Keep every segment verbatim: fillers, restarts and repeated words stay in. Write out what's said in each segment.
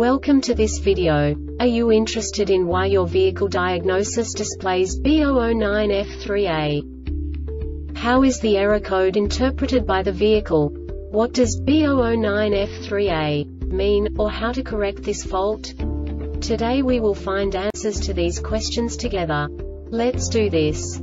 Welcome to this video. Are you interested in why your vehicle diagnosis displays B zero zero nine F three A? How is the error code interpreted by the vehicle? What does B zero zero nine F three A mean, or how to correct this fault? Today we will find answers to these questions together. Let's do this.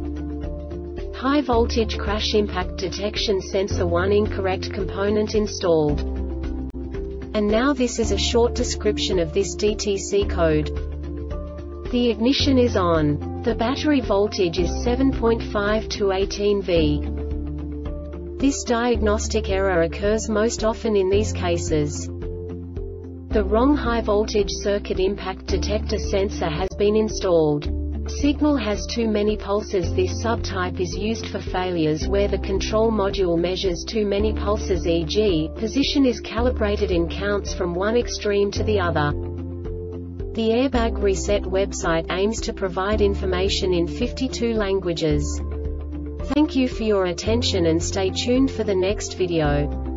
high voltage crash impact detection sensor one incorrect component installed. And now this is a short description of this D T C code. The ignition is on. The battery voltage is seven point five to eighteen volts. This diagnostic error occurs most often in these cases. The wrong high voltage circuit impact detector sensor has been installed. Signal has too many pulses. This subtype is used for failures where the control module measures too many pulses, for example, position is calibrated in counts from one extreme to the other. The Airbag Reset website aims to provide information in fifty-two languages. Thank you for your attention and stay tuned for the next video.